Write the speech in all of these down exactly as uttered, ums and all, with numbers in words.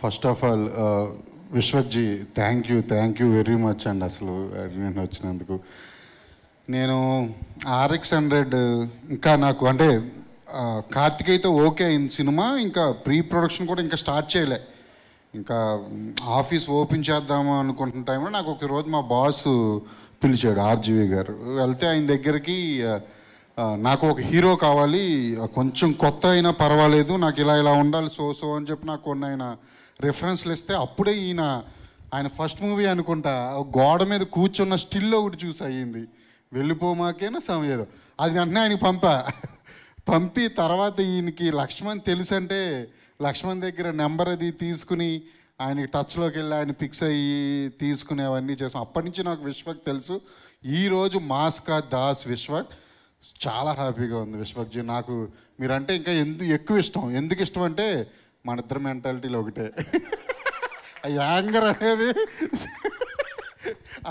First of all, uh, Vishwaji, thank you, thank you very much. And aslu nenu vachinanduku nenu R X one hundred inka naaku ante Karthik ayithe okay in cinema, inka pre production kuda inka start cheyale, inka office open cheddam anukuntunna time lo naaku oka roju ma boss పిలిచాడు RGV గారు. వెళ్తే ఆయన దగ్గరికి నాకు ఒక hero కావాలి, కొంచెం కొత్త అయినా పర్వాలేదు, నాకు ఇలా ఇలా ఉండాలి సో సో అని చెప్పి నాకు కొన్ని ఆయన రిఫరెన్స్లు ఇస్తే అప్పుడే ఈయన ఆయన ఫస్ట్ మూవీ అనుకుంటా గోడ మీద కూర్చున్న స్టిల్లో ఒకటి చూసి అయ్యింది వెళ్ళిపోమాకేనా సమయం, అది వెంటనే ఆయనకి పంపా పంపి తర్వాత ఈయనకి లక్ష్మణ్ తెలుసు అంటే లక్ష్మణ్ దగ్గర నెంబర్ అది తీసుకుని ఆయనకి టచ్లోకి వెళ్ళి ఆయన ఫిక్స్ అయ్యి తీసుకునేవన్నీ చేసాం. అప్పటి నుంచి నాకు విశ్వక్ తెలుసు. ఈరోజు మాస్కా దాస్ విశ్వక్, చాలా హ్యాపీగా ఉంది విశ్వక్జీ. నాకు మీరంటే ఇంకా ఎందు ఎక్కువ ఇష్టం. ఎందుకు ఇష్టం అంటే మన ఇద్దరు మెంటాలిటీలో ఒకటే. యాంగర్ అనేది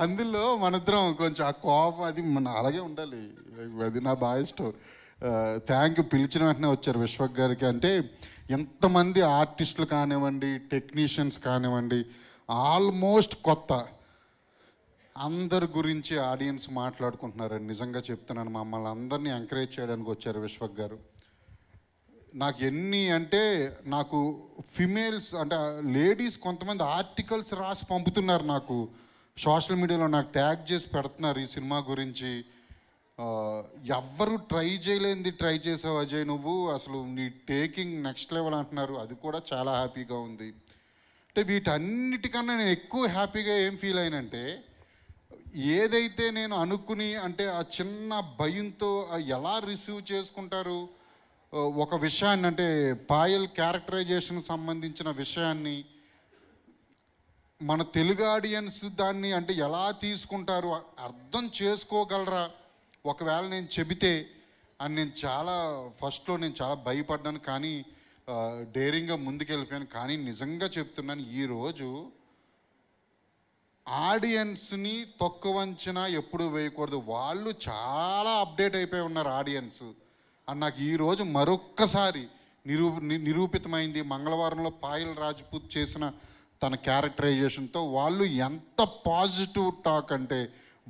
అందులో మన ఇద్దరం కొంచెం ఆ కోపం అది మన అలాగే ఉండాలి, అది నా బాగా ఇష్టం. Thank you. పిలిచిన వెంటనే వచ్చారు విశ్వక్ గారికి. అంటే ఎంతమంది ఆర్టిస్టులు కానివ్వండి, టెక్నీషియన్స్ కానివ్వండి, ఆల్మోస్ట్ కొత్త అందరి గురించి ఆడియన్స్ మాట్లాడుకుంటున్నారని నిజంగా చెప్తున్నాను. మమ్మల్ని అందరినీ ఎంకరేజ్ చేయడానికి వచ్చారు విశ్వక్ గారు. నాకు ఎన్ని అంటే నాకు ఫిమేల్స్ అంటే లేడీస్ కొంతమంది ఆర్టికల్స్ రాసి పంపుతున్నారు, నాకు సోషల్ మీడియాలో నాకు ట్యాగ్ చేసి పెడుతున్నారు ఈ సినిమా గురించి. ఎవ్వరు ట్రై చేయలేనిది ట్రై చేసావు అజయ్ నువ్వు, అసలు నీ టేకింగ్ నెక్స్ట్ లెవెల్ అంటున్నారు. అది కూడా చాలా హ్యాపీగా ఉంది. అంటే వీటన్నిటికన్నా నేను ఎక్కువ హ్యాపీగా ఏం ఫీల్ అయినంటే, ఏదైతే నేను అనుకుని అంటే ఆ చిన్న భయంతో ఎలా రిసీవ్ చేసుకుంటారు ఒక విషయాన్ని, అంటే పాయల్ క్యారెక్టరైజేషన్ సంబంధించిన విషయాన్ని మన తెలుగు ఆడియన్స్ దాన్ని అంటే ఎలా తీసుకుంటారు, అర్థం చేసుకోగలరా ఒకవేళ నేను చెబితే అని నేను చాలా ఫస్ట్లో నేను చాలా భయపడ్డాను. కానీ డేరింగ్గా ముందుకెళ్ళిపోయాను. కానీ నిజంగా చెప్తున్నాను, ఈరోజు ఆడియన్స్ని తక్కువ అంచనా ఎప్పుడూ వేయకూడదు. వాళ్ళు చాలా అప్డేట్ అయిపోయి ఉన్నారు ఆడియన్స్ అని నాకు ఈరోజు మరొక్కసారి నిరూ నిరూపితమైంది. మంగళవారంలో పాయల్ రాజ్పూత్ చేసిన తన క్యారెక్టరైజేషన్తో వాళ్ళు ఎంత పాజిటివ్ టాక్ అంటే,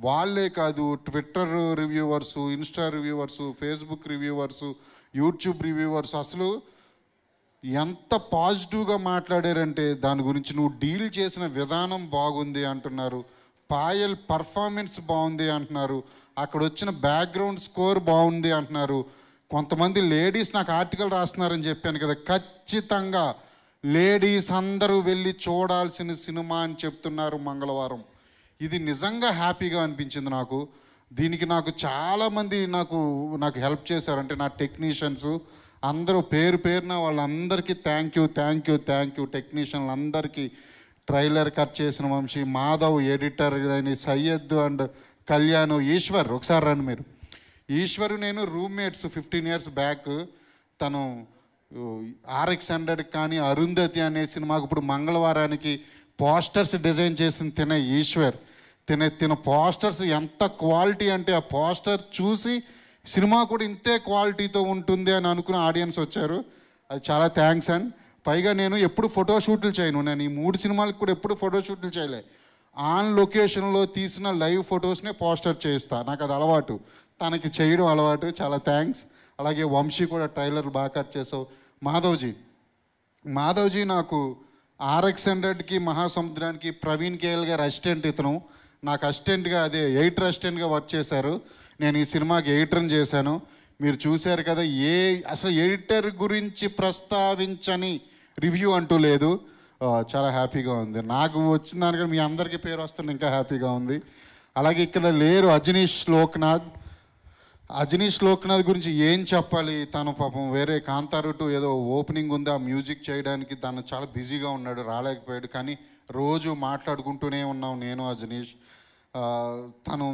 వాళ్ళే కాదు Twitter reviewers, Insta reviewers, Facebook reviewers, YouTube reviewers అసలు ఎంత పాజిటివ్గా మాట్లాడారంటే దాని గురించి నువ్వు డీల్ చేసిన విధానం బాగుంది అంటున్నారు, పాయల్ పర్ఫార్మెన్స్ బాగుంది అంటున్నారు, అక్కడ వచ్చిన బ్యాక్గ్రౌండ్ స్కోర్ బాగుంది అంటున్నారు. కొంతమంది లేడీస్ నాకు ఆర్టికల్ రాస్తున్నారని చెప్పాను కదా, ఖచ్చితంగా లేడీస్ అందరూ వెళ్ళి చూడాల్సిన సినిమా అని చెప్తున్నారు మంగళవారం. ఇది నిజంగా హ్యాపీగా అనిపించింది నాకు. దీనికి నాకు చాలామంది నాకు నాకు హెల్ప్ చేశారంటే నా టెక్నీషియన్స్ అందరూ పేరు పేరున వాళ్ళందరికీ thank you thank you thank you టెక్నీషియన్లు అందరికీ. ట్రైలర్ కట్ చేసిన వంశీ, మాధవ్ ఎడిటర్, అని సయ్యద్ అండ్ కళ్యాణ్, ఈశ్వర్ ఒకసారి రండి మీరు. ఈశ్వర్ నేను రూమ్మేట్స్ ఫిఫ్టీన్ ఇయర్స్ బ్యాక్. తను ఆర్ఎక్స్ హండ్రెడ్ కానీ అరుంధతి అనే సినిమాకు ఇప్పుడు మంగళవారానికి పోస్టర్స్ డిజైన్ చేసిన తినే ఈశ్వర్. తినే తిన పోస్టర్స్ ఎంత క్వాలిటీ అంటే ఆ పోస్టర్ చూసి సినిమా కూడా ఇంతే క్వాలిటీతో ఉంటుంది అని అనుకున్న ఆడియన్స్ వచ్చారు. అది చాలా థ్యాంక్స్. అండ్ పైగా నేను ఎప్పుడు ఫోటోషూట్లు చేయను, నేను ఈ మూడు సినిమాలకు కూడా ఎప్పుడు ఫోటోషూట్లు చేయలే. ఆన్ లొకేషన్లో తీసిన లైవ్ ఫొటోస్నే పోస్టర్ చేస్తా, నాకు అది అలవాటు, తనకి చేయడం అలవాటు. చాలా థ్యాంక్స్. అలాగే వంశీ కూడా ట్రైలర్లు బాగా కట్ చేసావు. మాధవ్జీ మాధవ్జీ నాకు ఆర్ఎక్స్ హండ్రెడ్కి మహాసముద్రానికి ప్రవీణ్ కేఎల్ గారు అసిస్టెంట్, ఇతను నాకు అసిస్టెంట్గా అదే ఎయిటర్ అసిస్టెంట్గా వర్క్ చేశారు. నేను ఈ సినిమాకి ఎయిటర్ని చేశాను, మీరు చూశారు కదా. ఏ అసలు ఎడిటర్ గురించి ప్రస్తావించని రివ్యూ అంటూ లేదు. చాలా హ్యాపీగా ఉంది నాకు వచ్చిన దానికన్నా, మీ అందరికీ పేరు వస్తుంది ఇంకా హ్యాపీగా ఉంది. అలాగే ఇక్కడ లేరు అజనీష్ లోక్నాథ్. అజనీష్ లోక్నాథ్ గురించి ఏం చెప్పాలి, తను పాపం వేరే కాంతారు టూ ఏదో ఓపెనింగ్ ఉంది, ఆ మ్యూజిక్ చేయడానికి తను చాలా బిజీగా ఉన్నాడు, రాలేకపోయాడు. కానీ రోజు మాట్లాడుకుంటూనే ఉన్నాం నేను అజనీష్. తను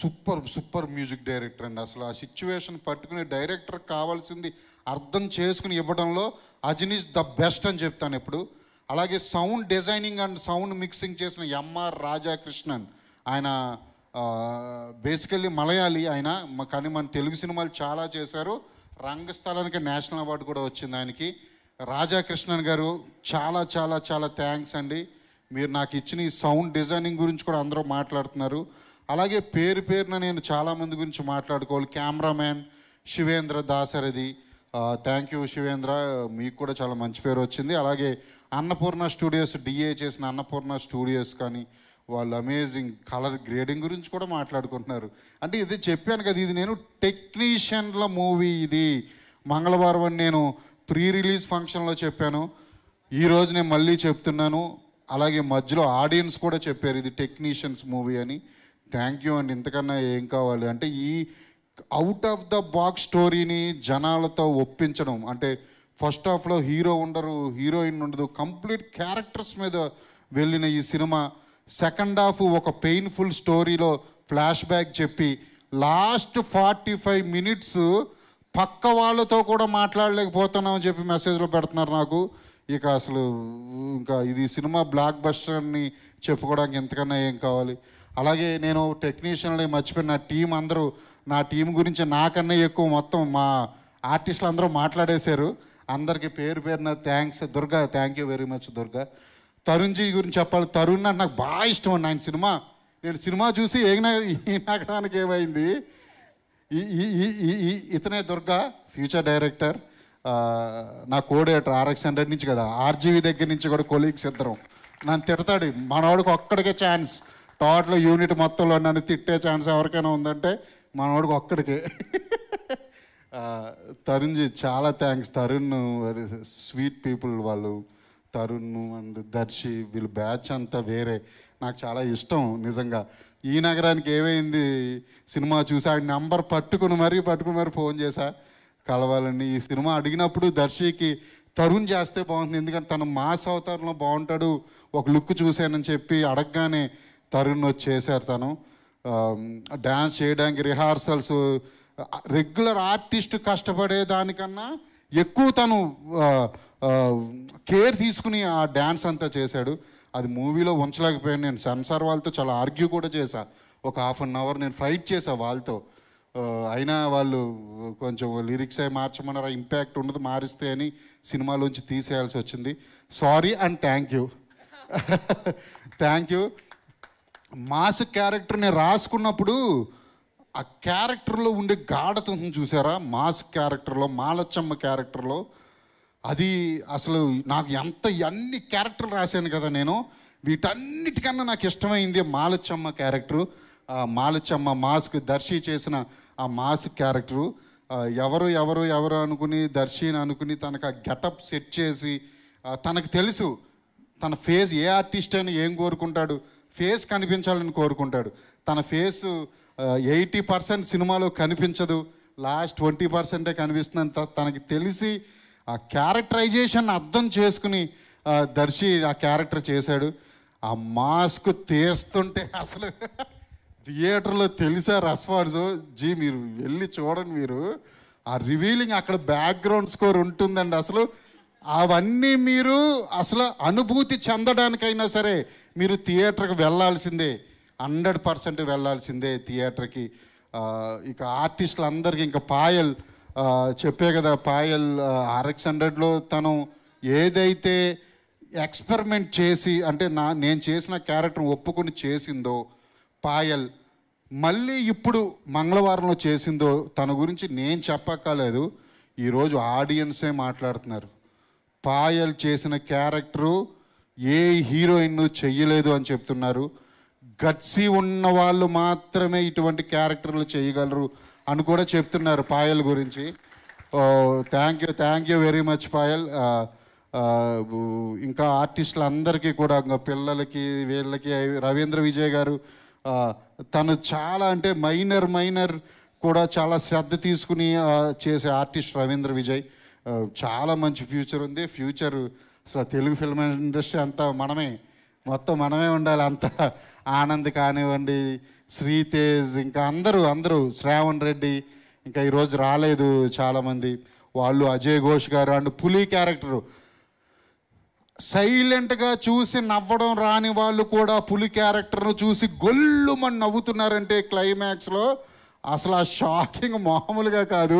సూపర్ సూపర్ మ్యూజిక్ డైరెక్టర్ అండి. అసలు ఆ సిచ్యువేషన్ పట్టుకునే డైరెక్టర్ కావాల్సింది అర్థం చేసుకుని ఇవ్వడంలో అజనీష్ ద బెస్ట్ అని చెప్తాను ఎప్పుడు. అలాగే sound designing and sound mixing చేసిన ఎంఆర్ రాజా కృష్ణన్, ఆయన బేసికల్లీ మలయాళీ ఆయన, కానీ మన తెలుగు సినిమాలు చాలా చేశారు. రంగస్థలానికి నేషనల్ అవార్డు కూడా వచ్చింది ఆయనకి. రాజా కృష్ణన్ గారు చాలా చాలా చాలా థ్యాంక్స్ అండి. మీరు నాకు ఇచ్చిన ఈ సౌండ్ డిజైనింగ్ గురించి కూడా అందరూ మాట్లాడుతున్నారు. అలాగే పేరు పేరున నేను చాలామంది గురించి మాట్లాడుకోవాలి. Cameraman Shivendra Dasarathi, thank you Shivendra, మీకు కూడా చాలా మంచి పేరు వచ్చింది. అలాగే అన్నపూర్ణ స్టూడియోస్, డిఏ చేసిన అన్నపూర్ణ స్టూడియోస్ కానీ వాళ్ళ అమేజింగ్ కలర్ గ్రేడింగ్ గురించి కూడా మాట్లాడుకుంటున్నారు. అంటే ఇది చెప్పాను కదా, ఇది నేను టెక్నీషియన్ల మూవీ, ఇది మంగళవారం అని నేను ప్రీ రిలీజ్ ఫంక్షన్లో చెప్పాను, ఈరోజు నేను మళ్ళీ చెప్తున్నాను. అలాగే మధ్యలో ఆడియన్స్ కూడా చెప్పారు ఇది టెక్నీషియన్స్ మూవీ అని. థ్యాంక్ యూ అండి, ఇంతకన్నా ఏం కావాలి. అంటే ఈ అవుట్ ఆఫ్ ద బాక్స్ స్టోరీని జనాలతో ఒప్పించడం, అంటే ఫస్ట్ హాఫ్లో హీరో ఉండరు, హీరోయిన్ ఉండదు, కంప్లీట్ క్యారెక్టర్స్ మీద వెళ్ళిన ఈ సినిమా సెకండ్ హాఫ్ ఒక పెయిన్ఫుల్ స్టోరీలో ఫ్లాష్ బ్యాక్ చెప్పి లాస్ట్ ఫార్టీ ఫైవ్ మినిట్స్ పక్క వాళ్ళతో కూడా మాట్లాడలేకపోతున్నామని చెప్పి మెసేజ్లో పెడుతున్నారు నాకు. ఇక అసలు ఇంకా ఇది సినిమా బ్లాక్ బస్టర్ అని చెప్పుకోవడానికి ఎంతకన్నా ఏం కావాలి. అలాగే నేను టెక్నీషియన్లని మర్చిపోయిన నా టీం అందరూ, నా టీం గురించి నాకన్నా ఎక్కువ మొత్తం మా ఆర్టిస్టులు అందరూ మాట్లాడేశారు. అందరికీ పేరు పేరున thanks. Durga, thank you very much Durga. Tarunji గురించి చెప్పాలి. తరుణ్ అంటే నాకు బాగా ఇష్టం అండి. ఆయన సినిమా నేను సినిమా చూసి ఏ నగరానికి ఏమైంది, ఈ ఈ ఇతనే దుర్గా ఫ్యూచర్ డైరెక్టర్, నా కోఆర్డినేటర్ ఆర్ఎక్స్ హండ్రెడ్ నుంచి కదా, ఆర్జీవి దగ్గర నుంచి కూడా కొలీగ్స్ ఇద్దరం. నన్ను తిడతాడు, మనవాడికి ఒక్కడికే ఛాన్స్ టోటల్ యూనిట్ మొత్తంలో నన్ను తిట్టే ఛాన్స్ ఎవరికైనా ఉందంటే మనవాడికి ఒక్కడికే. తరుణ్జీ చాలా thanks. Tarun very sweet people వాళ్ళు. తరుణ్ అండ్ దర్శి వీళ్ళు బ్యాచ్ అంతా వేరే, నాకు చాలా ఇష్టం నిజంగా. ఈ నగరానికి ఏమైంది సినిమా చూసి ఆయన నెంబర్ పట్టుకుని మరీ పట్టుకుని మరీ ఫోన్ చేశా కలవాలని. ఈ సినిమా అడిగినప్పుడు దర్శికి తరుణ్ చేస్తే బాగుంది, ఎందుకంటే తను మాస్ అవతారంలో బాగుంటాడు, ఒక లుక్ చూశానని చెప్పి అడగగానే తరుణ్ వచ్చి చేశారు. తను డ్యాన్స్ చేయడానికి రిహార్సల్స్ రెగ్యులర్ ఆర్టిస్ట్ కష్టపడే దానికన్నా ఎక్కువ తను కేర్ తీసుకుని ఆ డ్యాన్స్ అంతా చేశాడు. అది మూవీలో ఉంచలేకపోయాను నేను. సెన్సార్ వాళ్ళతో చాలా ఆర్గ్యూ కూడా చేశా, ఒక హాఫ్ అన్ అవర్ నేను ఫైట్ చేశా వాళ్ళతో. అయినా వాళ్ళు కొంచెం లిరిక్స్ అవి మార్చమన్నారు, ఇంపాక్ట్ ఉండదు మారిస్తే అని సినిమాలోంచి తీసేయాల్సి వచ్చింది. Sorry and thank you. Thank you. Mass character నేను రాసుకున్నప్పుడు ఆ క్యారెక్టర్లో ఉండే గాఢత చూసారా, మాస్ క్యారెక్టర్లో మాలచ్చమ్మ క్యారెక్టర్లో, అది అసలు నాకు ఎంత అన్ని క్యారెక్టర్లు రాశాను కదా నేను, వీటన్నిటికన్నా నాకు ఇష్టమైంది మాలచ్చమ్మ క్యారెక్టరు. మాలచ్చమ్మ మాస్క్ దర్శి చేసిన ఆ మాస్క్ క్యారెక్టరు, ఎవరు ఎవరు ఎవరు అనుకుని దర్శిని అనుకుని తనకు ఆ గెటప్ సెట్ చేసి, తనకు తెలుసు తన ఫేస్ ఏ ఆర్టిస్ట్ అని ఏం కోరుకుంటాడు, ఫేస్ కనిపించాలని కోరుకుంటాడు. తన ఫేసు ఎయిటీ పర్సెంట్ సినిమాలో కనిపించదు, లాస్ట్ ట్వంటీ పర్సెంటే కనిపిస్తుందని తనకి తెలిసి ఆ క్యారెక్టరైజేషన్ అర్థం చేసుకుని దర్శి ఆ క్యారెక్టర్ చేశాడు. ఆ మాస్క్ తీస్తుంటే అసలు థియేటర్లో తెలిసా రెస్పాన్స్, జీ మీరు వెళ్ళి చూడండి, మీరు ఆ రివీలింగ్ అక్కడ బ్యాక్గ్రౌండ్ స్కోర్ ఉంటుందండి. అసలు అవన్నీ మీరు అసలు అనుభూతి చెందడానికైనా సరే మీరు థియేటర్కి వెళ్ళాల్సిందే, హండ్రెడ్ పర్సెంట్ వెళ్ళాల్సిందే థియేటర్కి. ఇక ఆర్టిస్టులు అందరికీ ఇంకా పాయల్ చెప్పే కదా, పాయల్ ఆర్ఎక్స్ హండ్రెడ్లో తను ఏదైతే ఎక్స్పెరిమెంట్ చేసి, అంటే నా నేను చేసిన క్యారెక్టర్ ఒప్పుకొని చేసిందో పాయల్, మళ్ళీ ఇప్పుడు మంగళవారంలో చేసిందో తన గురించి నేను చెప్పక్కలేదు, ఈరోజు ఆడియన్సే మాట్లాడుతున్నారు. పాయల్ చేసిన క్యారెక్టరు ఏ హీరోయిన్ చెయ్యలేదు అని చెప్తున్నారు. గట్సి ఉన్న వాళ్ళు మాత్రమే ఇటువంటి క్యారెక్టర్లు చేయగలరు అని కూడా చెప్తున్నారు పాయల్ గురించి. Thank you, thank you very much Payal. ఇంకా ఆర్టిస్టులు అందరికీ కూడా, ఇంకా పిల్లలకి వీళ్ళకి, రవీంద్ర విజయ్ గారు తను చాలా అంటే మైనర్ మైనర్ కూడా చాలా శ్రద్ధ తీసుకుని చేసే ఆర్టిస్ట్ రవీంద్ర విజయ్. చాలా మంచి ఫ్యూచర్ ఉంది, ఫ్యూచర్ అసలు తెలుగు ఫిల్మ్ ఇండస్ట్రీ అంతా మనమే, మొత్తం మనమే ఉండాలి అంతా. ఆనంద్ కానివ్వండి, శ్రీతేజ్, ఇంకా అందరూ అందరూ శ్రావణ్ రెడ్డి, ఇంకా ఈరోజు రాలేదు చాలామంది వాళ్ళు, అజయ్ ఘోష్ గారు అండ్ పులి క్యారెక్టరు సైలెంట్గా చూసి నవ్వడం రాని వాళ్ళు కూడా పులి క్యారెక్టర్ను చూసి గొల్లు మన నవ్వుతున్నారంటే క్లైమాక్స్లో అసలు ఆ షాకింగ్ మామూలుగా కాదు.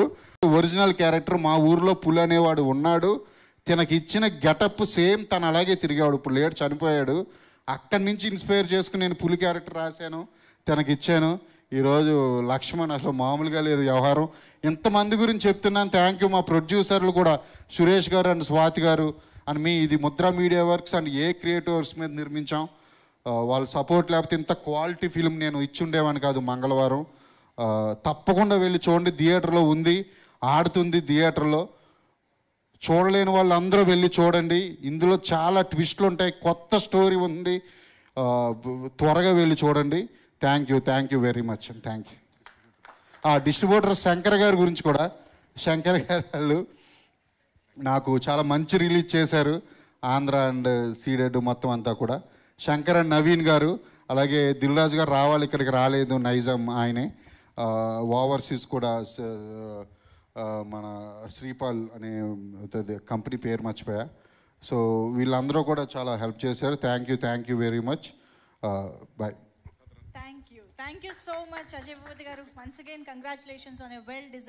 ఒరిజినల్ క్యారెక్టర్ మా ఊర్లో పులి అనేవాడు ఉన్నాడు, తనకి ఇచ్చిన గెటప్ సేమ్ తను అలాగే తిరిగాడు. ఇప్పుడు లేడు, చనిపోయాడు. అక్కడి నుంచి ఇన్స్పైర్ చేసుకుని నేను పులి క్యారెక్టర్ రాశాను, తనకి ఇచ్చాను. ఈరోజు లక్ష్మణ్ అసలు మామూలుగా లేదు వ్యవహారం. ఇంతమంది గురించి చెప్తున్నాను. థ్యాంక్ యూ మా ప్రొడ్యూసర్లు కూడా, సురేష్ గారు అండ్ స్వాతి గారు అండ్ మీ ఇది Mudra media works and A creators మీద నిర్మించాం. వాళ్ళ సపోర్ట్ లేకపోతే ఇంత క్వాలిటీ ఫిల్మ్ నేను ఇచ్చుండేవాని కాదు. మంగళవారం తప్పకుండా వెళ్ళి చూడండి, థియేటర్లో ఉంది, ఆడుతుంది థియేటర్లో. చూడలేని వాళ్ళందరూ వెళ్ళి చూడండి. ఇందులో చాలా ట్విస్ట్లు ఉంటాయి, కొత్త స్టోరీ ఉంది, త్వరగా వెళ్ళి చూడండి. Thank you, thank you very much and thank you. ఆ డిస్ట్రిబ్యూటర్ శంకర్ గారి గురించి కూడా, శంకర్ గారు వాళ్ళు నాకు చాలా మంచి రిలీజ్ చేశారు, ఆంధ్ర అండ్ సీడెడ్ మొత్తం అంతా కూడా. శంకర్ అండ్ నవీన్ గారు, అలాగే దిల్రాజు గారు రావాలి, ఇక్కడికి రాలేదు, నైజాం ఆయనే. ఓవర్సీస్ కూడా మన శ్రీపాల్ అనే కంపెనీ పేరు మర్చిపోయా. సో వీళ్ళందరూ కూడా చాలా హెల్ప్ చేశారు. Thank you, thank you very much. Bye. Thank you, thank you so much Ajay Bhupathi గారు. Once again congratulations on a well deserve